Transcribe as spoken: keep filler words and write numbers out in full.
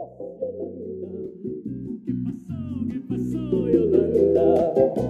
¿Qué pasó? ¿Qué pasó, Yolanda?